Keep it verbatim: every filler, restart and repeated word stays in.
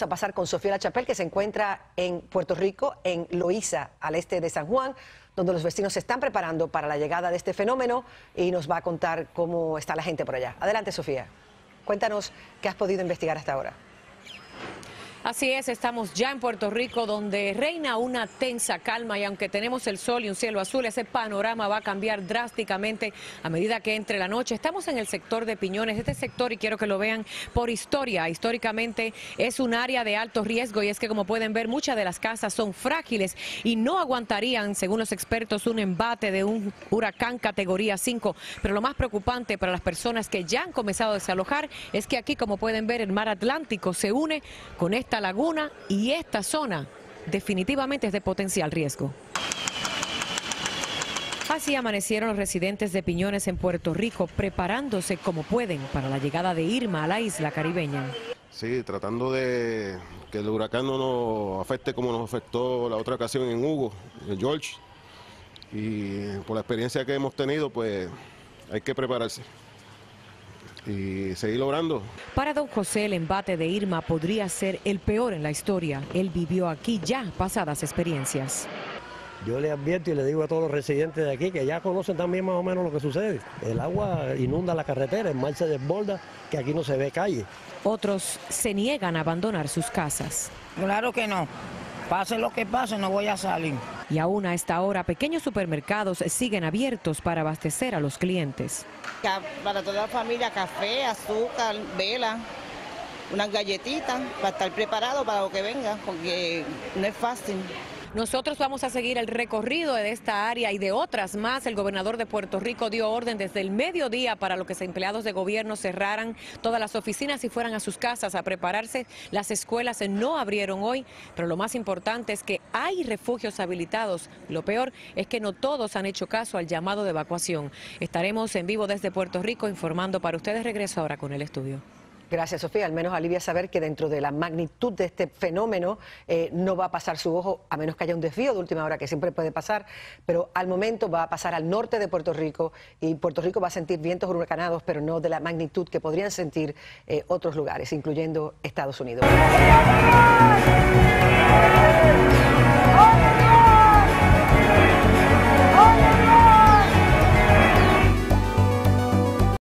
Vamos a pasar con Sofía Lachapelle, que se encuentra en Puerto Rico, en Loíza, al este de San Juan, donde los vecinos se están preparando para la llegada de este fenómeno y nos va a contar cómo está la gente por allá. Adelante, Sofía. Cuéntanos qué has podido investigar hasta ahora. Así es, estamos ya en Puerto Rico, donde reina una tensa calma y aunque tenemos el sol y un cielo azul, ese panorama va a cambiar drásticamente a medida que entre la noche. Estamos en el sector de Piñones, este sector, y quiero que lo vean por historia, históricamente es un área de alto riesgo y es que como pueden ver muchas de las casas son frágiles y no aguantarían, según los expertos, un embate de un huracán categoría cinco. Pero lo más preocupante para las personas que ya han comenzado a desalojar es que aquí, como pueden ver, el mar Atlántico se une con este esta laguna y esta zona definitivamente es de potencial riesgo. Así amanecieron los residentes de Piñones en Puerto Rico, preparándose como pueden para la llegada de Irma a la isla caribeña. Sí, tratando de que el huracán no nos afecte como nos afectó la otra ocasión en Hugo, en George. Y por la experiencia que hemos tenido, pues hay que prepararse y seguir logrando. Para don José, el embate de Irma podría ser el peor en la historia. Él vivió aquí ya pasadas experiencias. Yo le advierto y le digo a todos los residentes de aquí que ya conocen también más o menos lo que sucede. El agua inunda la carretera, el mar se desborda, que aquí no se ve calle. Otros se niegan a abandonar sus casas. Claro que no. Pase lo que pase, no voy a salir. Y aún a esta hora, pequeños supermercados siguen abiertos para abastecer a los clientes. Para toda la familia, café, azúcar, vela, unas galletitas, para estar preparado para lo que venga, porque no es fácil. Nosotros vamos a seguir el recorrido de esta área y de otras más. El gobernador de Puerto Rico dio orden desde el mediodía para lo que los empleados de gobierno cerraran todas las oficinas y fueran a sus casas a prepararse. Las escuelas no abrieron hoy, pero lo más importante es que hay refugios habilitados. Lo peor es que no todos han hecho caso al llamado de evacuación. Estaremos en vivo desde Puerto Rico informando para ustedes. Regreso ahora con el estudio. Gracias, Sofía. Al menos alivia saber que dentro de la magnitud de este fenómeno eh, no va a pasar su ojo, a menos que haya un desvío de última hora, que siempre puede pasar, pero al momento va a pasar al norte de Puerto Rico y Puerto Rico va a sentir vientos huracanados, pero no de la magnitud que podrían sentir eh, otros lugares, incluyendo Estados Unidos.